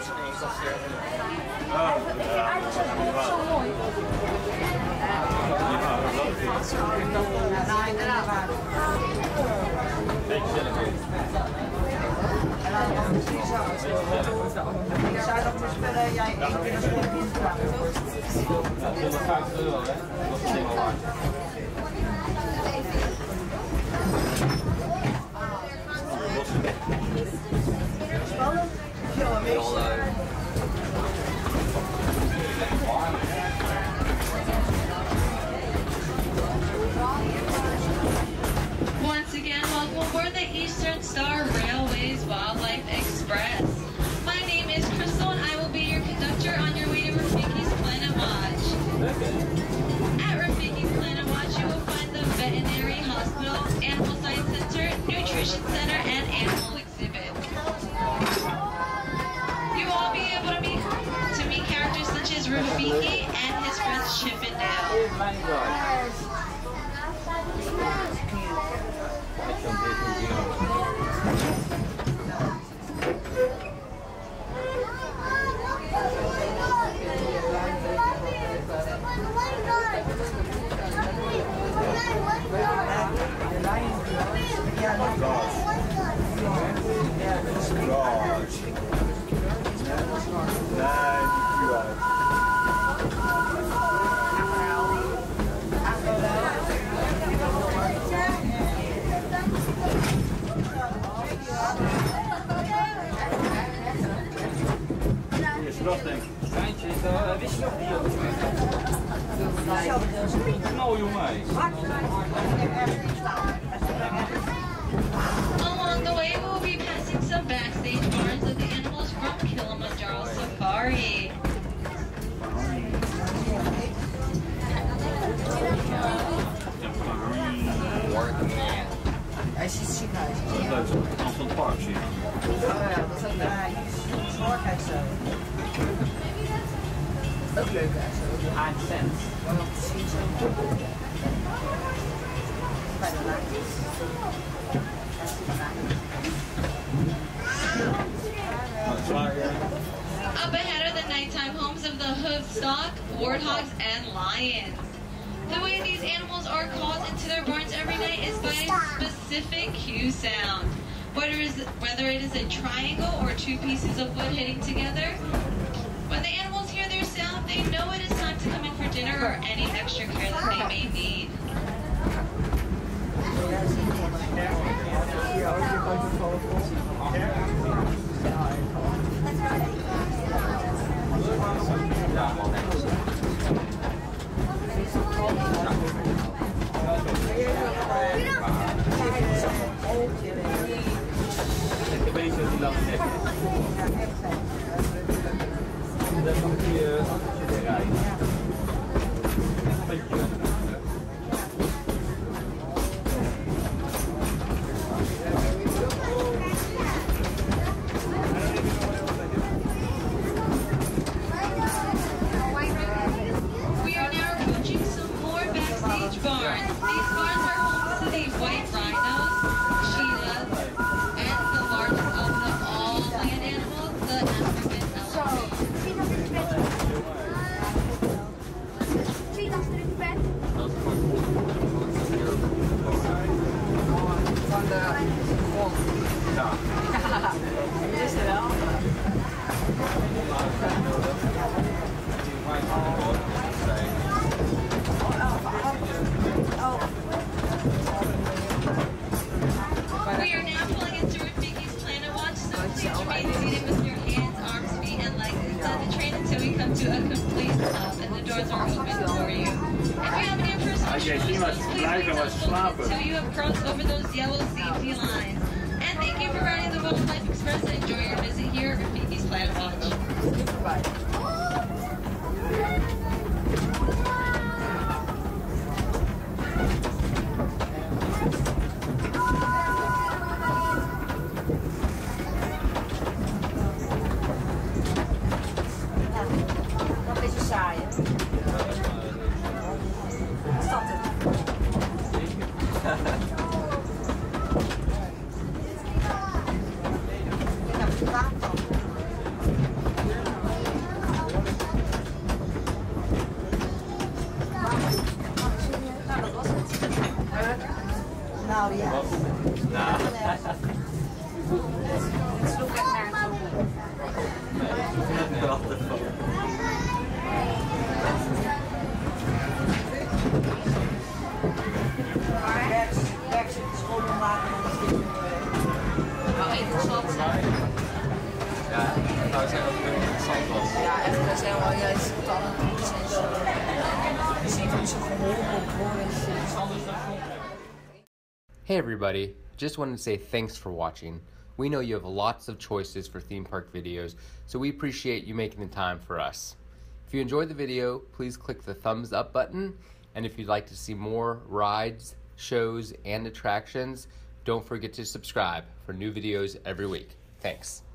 was ineens dat ze er... Oh, ja. Once again, welcome aboard the Eastern Star Railways Wildlife Express. My name is Crystal and I will be your conductor on your way to Rafiki's Planet Watch. At Rafiki's Planet Watch, you will find the veterinary hospital, animal science center, nutrition center, and animal exhibit. You will all be able to meet characters such as Rafiki and his friends Chip and Along the way, we will be passing some backstage barns of the animals from Kilimanjaro Safari. Ook leuk uit zo'n accent. Want nog te zien zo'n boek. Bij de laagjes. Up ahead are the nighttime homes of the hoofed stock, warthogs, and lions. The way these animals are called into their barns every night is by a specific cue sound. Whether it is a triangle or two pieces of wood hitting together, when the animals hear their sound, they know it is time to come in for dinner or any extra care that they may need. Thank you. daar zijn dat het heel interessant was. Ja, echt, daar zijn wel juist tanden en zo. Je ziet hoe ze geholpen worden. Hey everybody, just wanted to say thanks for watching. We know you have lots of choices for theme park videos, so we appreciate you making the time for us. If you enjoyed the video, please click the thumbs up button, and if you'd like to see more rides, shows, and attractions, don't forget to subscribe for new videos every week. Thanks.